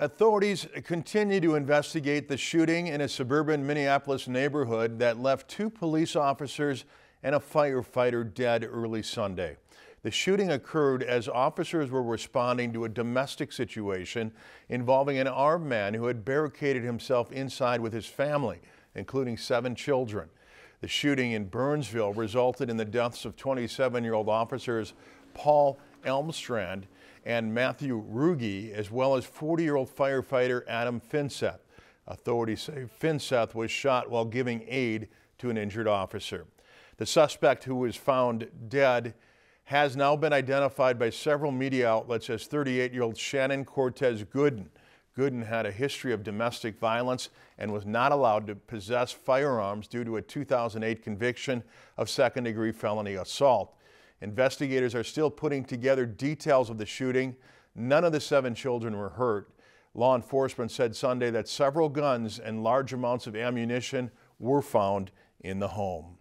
Authorities continue to investigate the shooting in a suburban Minneapolis neighborhood that left 2 police officers and a firefighter dead early Sunday. The shooting occurred as officers were responding to a domestic situation involving an armed man who had barricaded himself inside with his family, including 7 children. The shooting in Burnsville resulted in the deaths of 27-year-old officers Paul Elmstrand and Matthew Ruge, as well as 40-year-old firefighter Adam Finseth. Authorities say Finseth was shot while giving aid to an injured officer. The suspect, who was found dead, has now been identified by several media outlets as 38-year-old Shannon Cortez Gooden. Gooden had a history of domestic violence and was not allowed to possess firearms due to a 2008 conviction of second-degree felony assault. Investigators are still putting together details of the shooting. None of the 7 children were hurt. Law enforcement said Sunday that several guns and large amounts of ammunition were found in the home.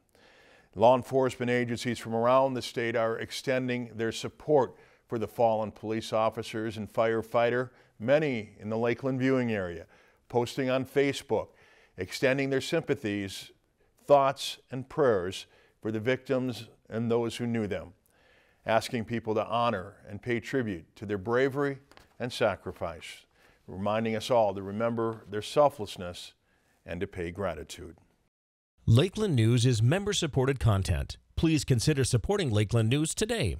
Law enforcement agencies from around the state are extending their support for the fallen police officers and firefighter, many in the Lakeland viewing area, posting on Facebook, extending their sympathies, thoughts, and prayers for the victims and those who knew them, asking people to honor and pay tribute to their bravery and sacrifice, reminding us all to remember their selflessness and to pay gratitude. Lakeland News is member-supported content. Please consider supporting Lakeland News today.